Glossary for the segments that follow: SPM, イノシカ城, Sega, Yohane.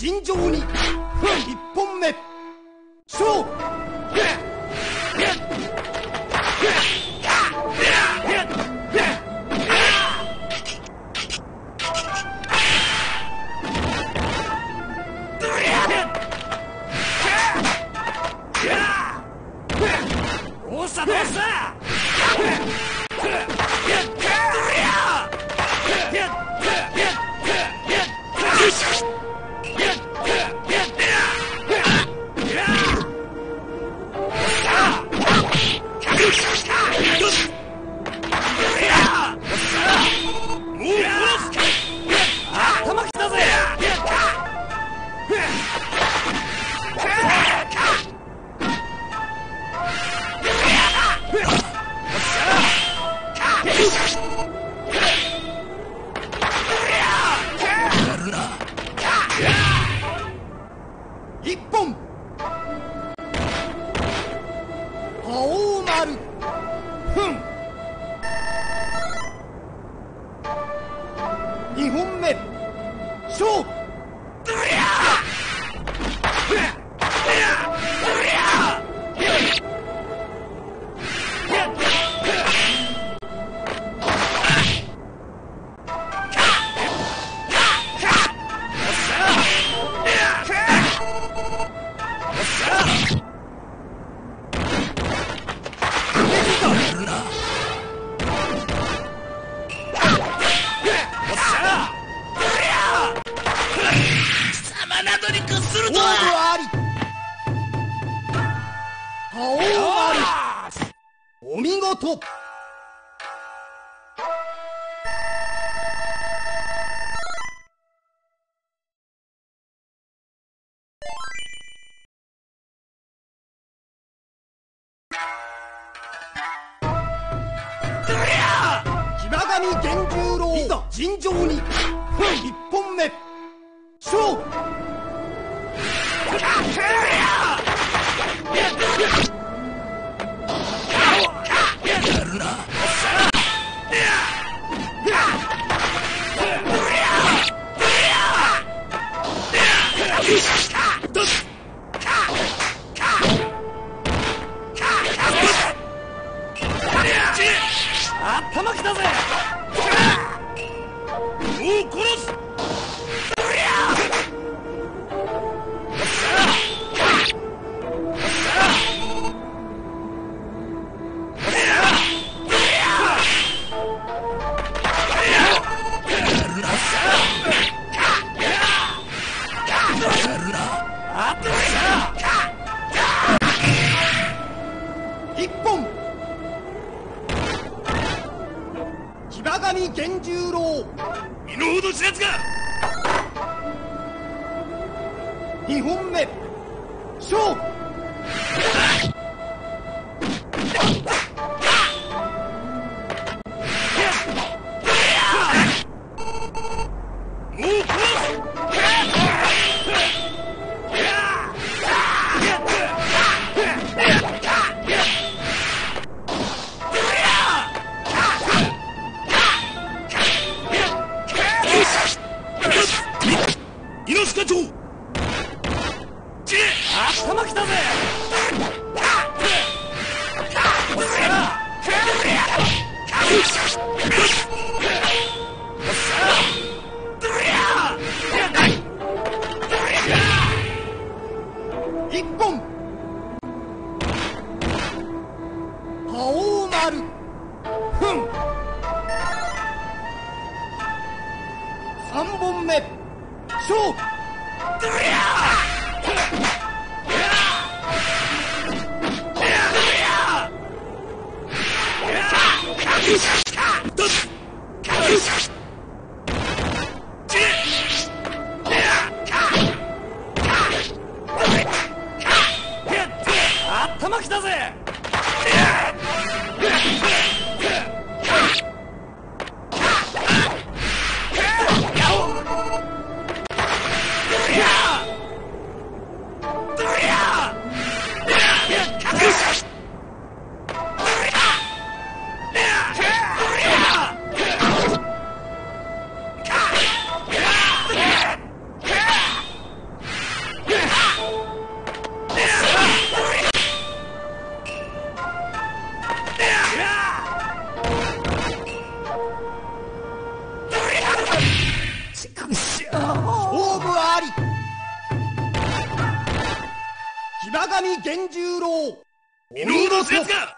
尋常に1本目勝負。尋常に1本目勝負。やるな。頭きたぜ。殺す。天十郎身の程知らずか。2本目勝負。もう勝負あり。騎馬神源十郎ミノードスレスガ。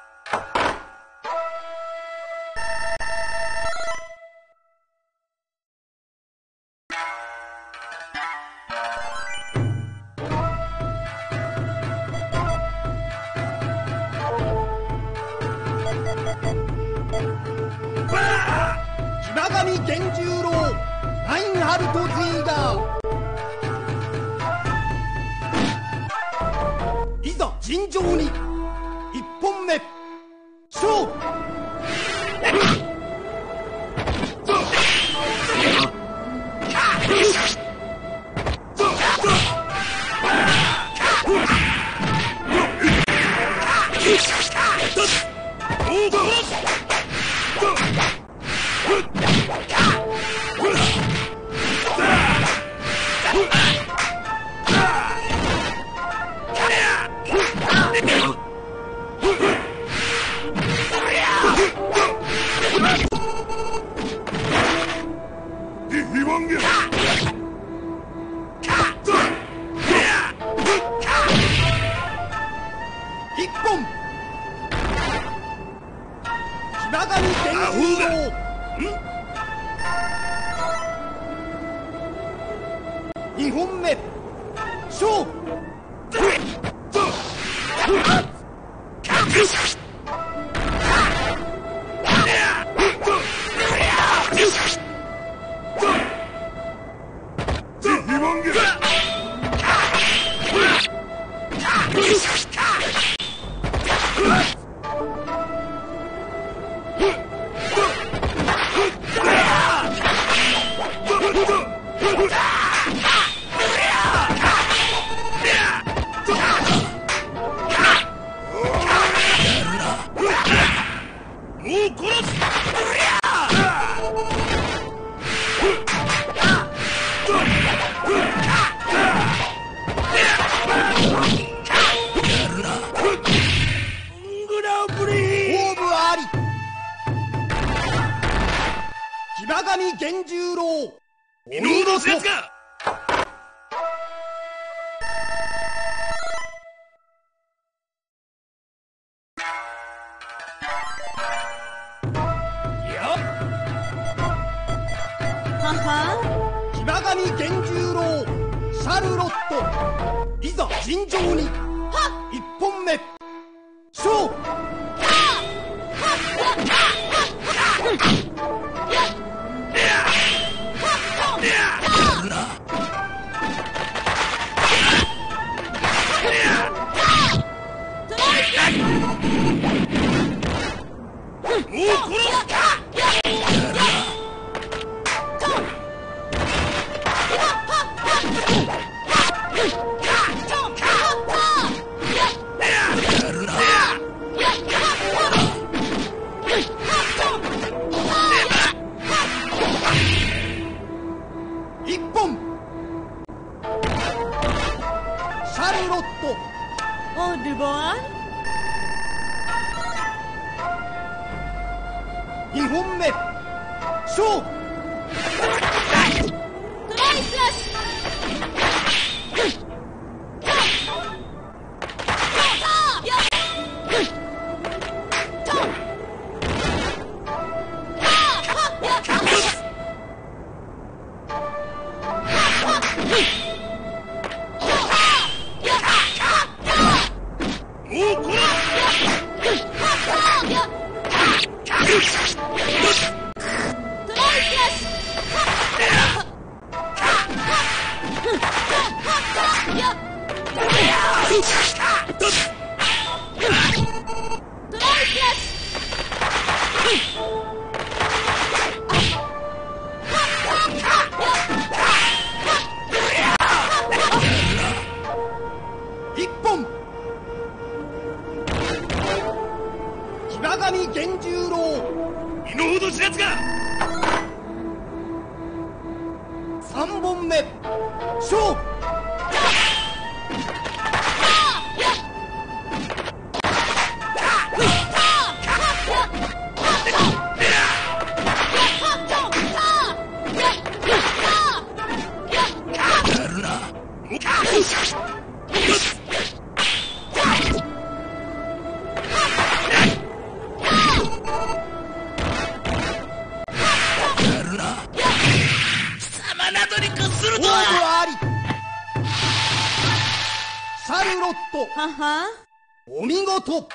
お見事。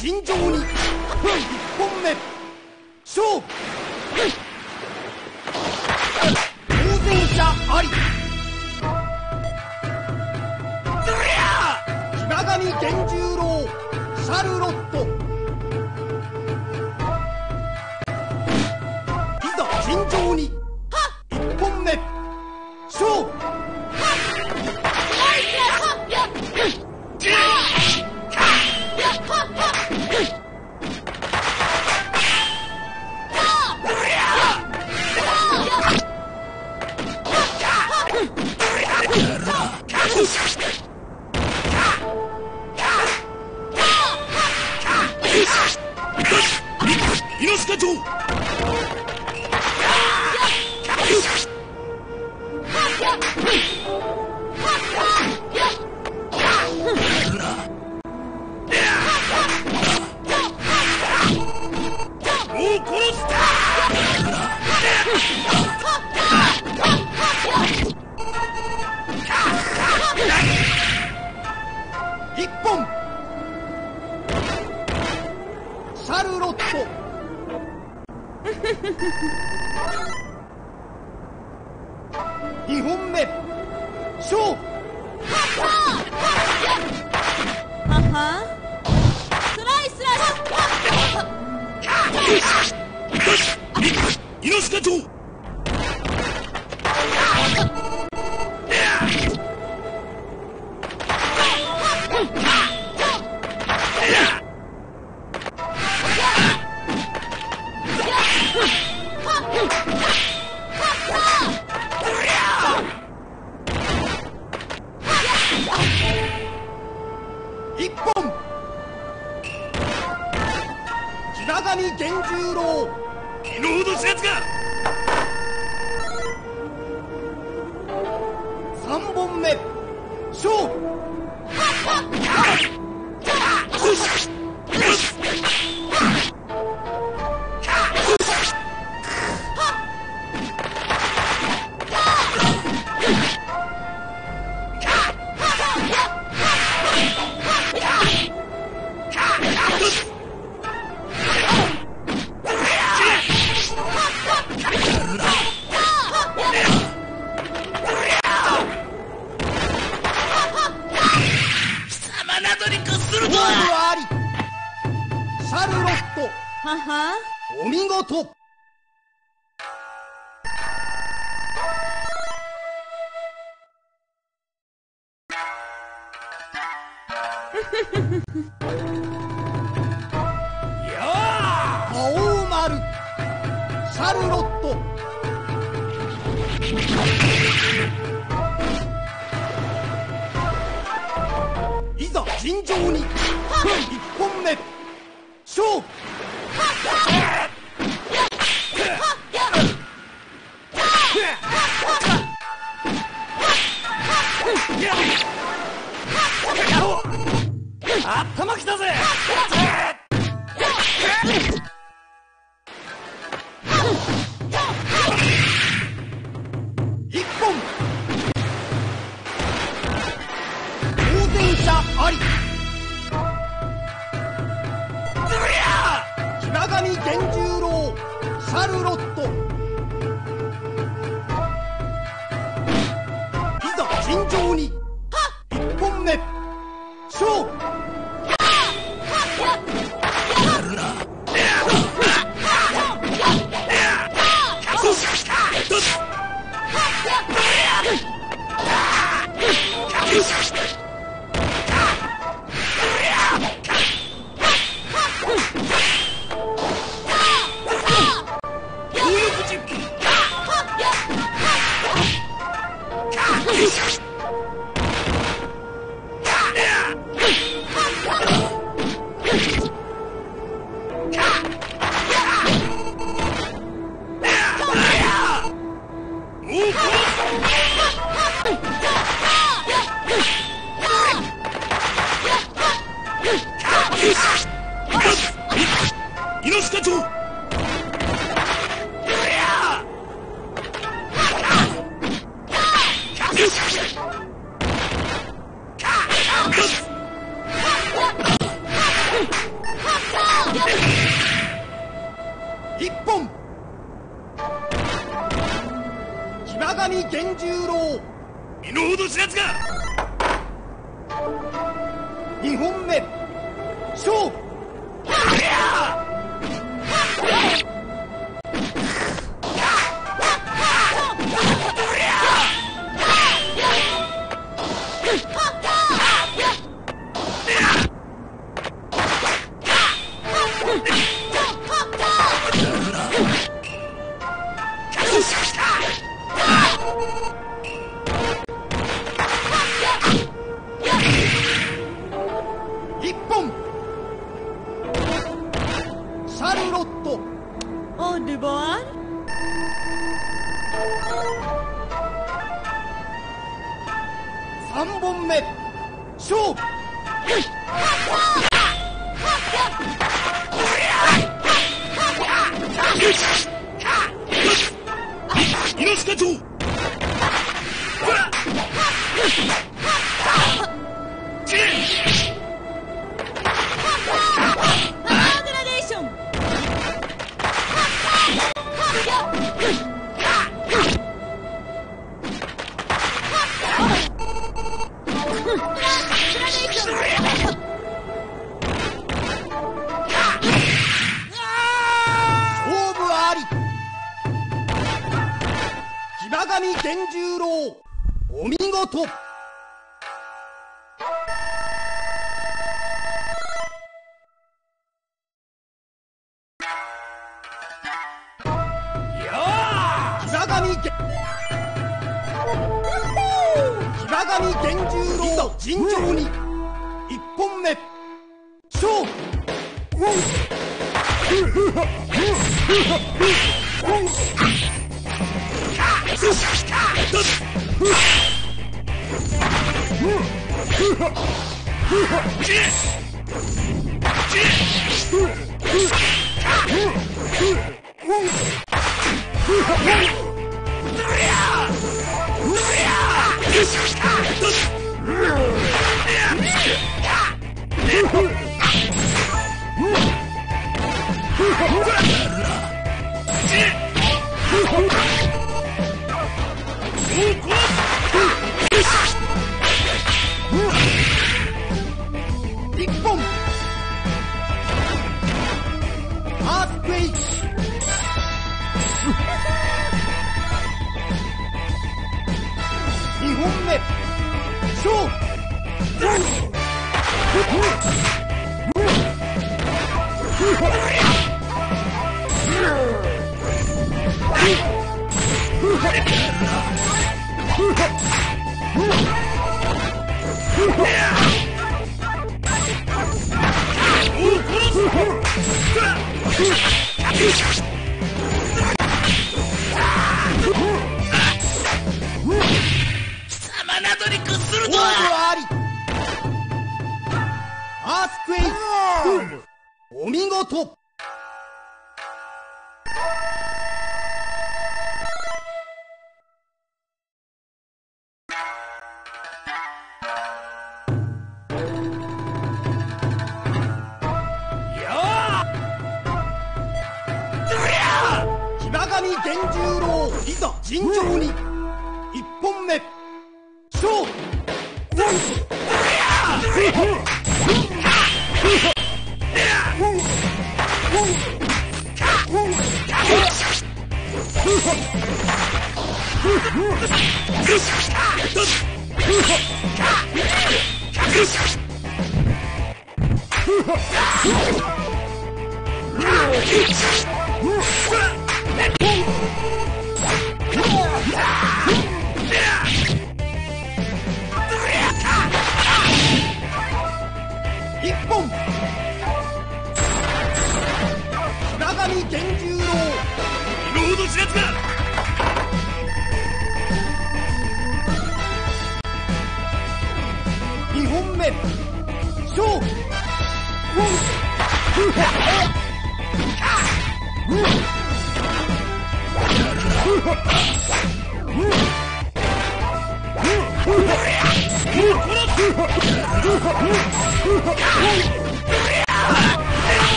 尋常に1本目勝負、当然者あり。どりゃー島神天十郎シャルロット、いざ尋常に1本目勝負。イノシカ城一本シャルロット。2本目勝負。スライスライスイノシカ城お見事。いざ尋常に1本目勝負。頭きたぜ。一本当然者あり。どりゃ島神天十郎シャルロット、いざ尋常に1本目勝負。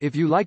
If you like